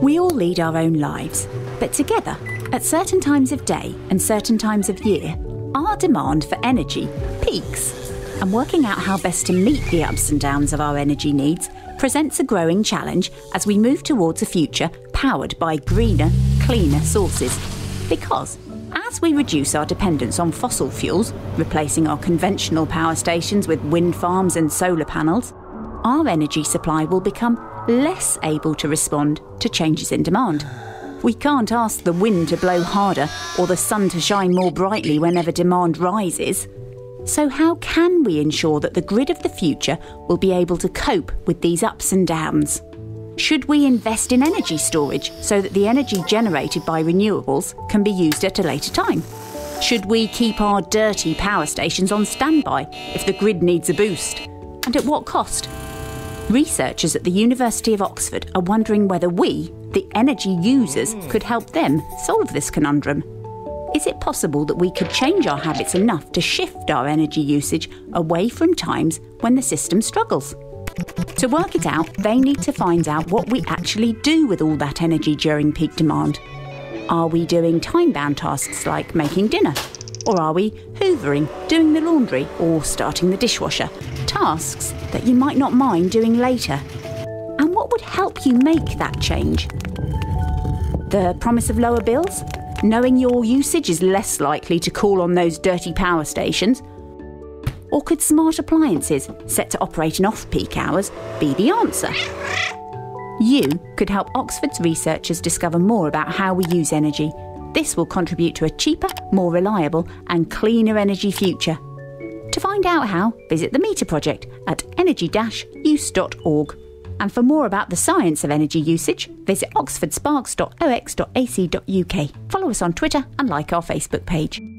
We all lead our own lives, but together, at certain times of day and certain times of year, our demand for energy peaks. And working out how best to meet the ups and downs of our energy needs presents a growing challenge as we move towards a future powered by greener, cleaner sources. Because as we reduce our dependence on fossil fuels, replacing our conventional power stations with wind farms and solar panels, our energy supply will become less able to respond to changes in demand. We can't ask the wind to blow harder or the sun to shine more brightly whenever demand rises. So how can we ensure that the grid of the future will be able to cope with these ups and downs? Should we invest in energy storage so that the energy generated by renewables can be used at a later time? Should we keep our dirty power stations on standby if the grid needs a boost? And at what cost? Researchers at the University of Oxford are wondering whether we, the energy users, could help them solve this conundrum. Is it possible that we could change our habits enough to shift our energy usage away from times when the system struggles? To work it out, they need to find out what we actually do with all that energy during peak demand. Are we doing time-bound tasks like making dinner? Or are we hoovering, doing the laundry, or starting the dishwasher? Tasks that you might not mind doing later. And what would help you make that change? The promise of lower bills? Knowing your usage is less likely to call on those dirty power stations? Or could smart appliances, set to operate in off-peak hours, be the answer? You could help Oxford's researchers discover more about how we use energy. This will contribute to a cheaper, more reliable and cleaner energy future. To find out how, visit the Meter Project at energy-use.org. And for more about the science of energy usage, visit oxfordsparks.ox.ac.uk. Follow us on Twitter and like our Facebook page.